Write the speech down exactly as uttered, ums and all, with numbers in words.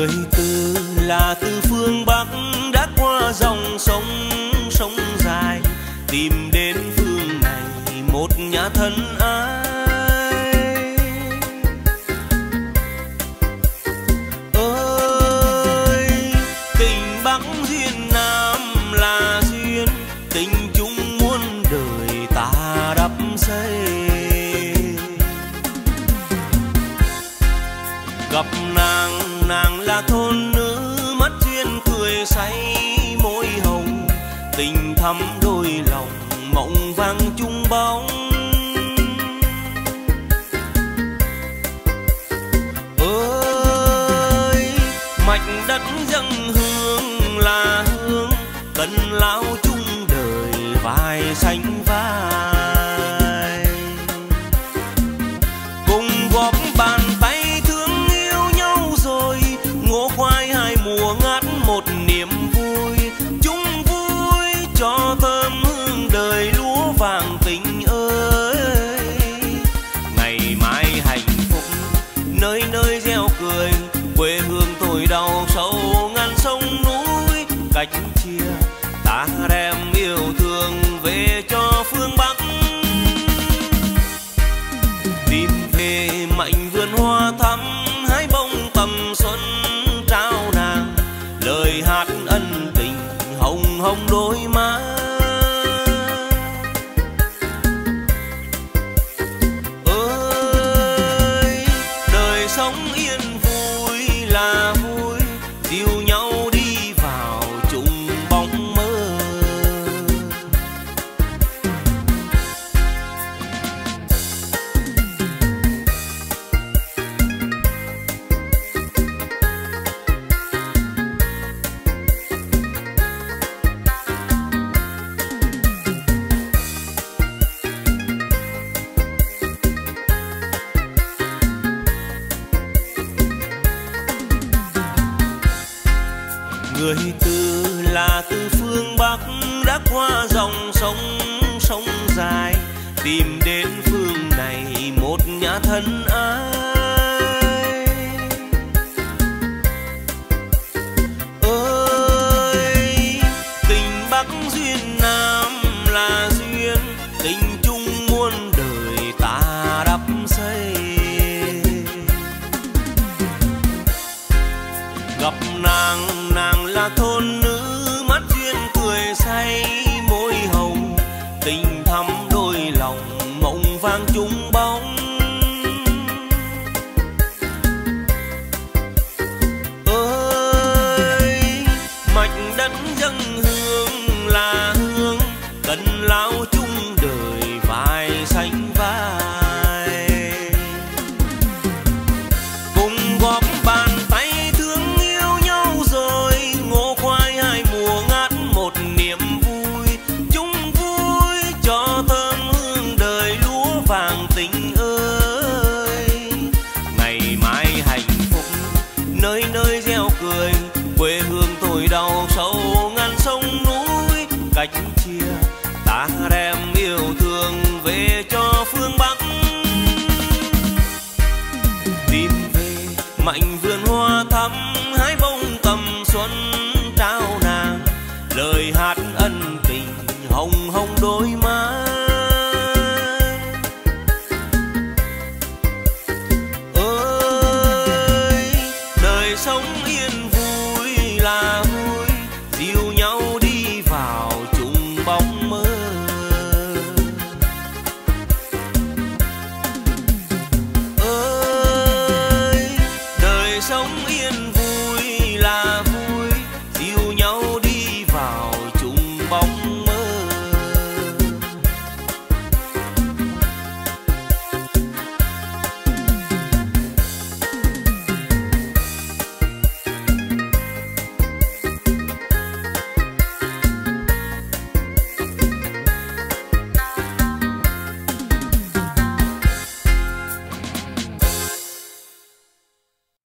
người từ là từ phương Bắc đã qua dòng sông sông dài tìm đến phương này một nhà thân ai. Ơi tình Bắc duyên Nam là duyên tình chung muôn đời ta đắp xây. Gặp nàng nàng là thôn nữ mắt duyên cười say môi hồng, tình thắm đôi lòng mộng vang chung bóng. Ơi mạch đất dâng hương là hương cần lao chung đời vai sánh vai, cùng góp bàn tay chia ta đem yêu thương về cho phương Bắc. Tìm về mảnh vườn hoa thắm hái bông tầm xuân trao nàng lời hát ân tình hồng hồng đôi má. Ơi đời sống yên vui là vui dìu nhau người từ là từ phương Bắc đã qua dòng sông sông dài tìm đến phương này một nhà thân ai. Ơi tình Bắc duyên Nam là duyên tình chung muôn đời ta đắp xây. Gặp nàng nàng là thôn nữ mắt duyên cười say môi hồng, tình thắm đôi lòng mộng vang chung bóng. Ơi mạch đất dâng hương là hương cần lao chung đời vai sánh vai, cùng góp bàn cách chia ta đem yêu thương về cho phương Bắc. Tìm về mảnh vườn hoa thắm hái bông tầm xuân trao nàng lời hát ân tình hồng hồng đôi má.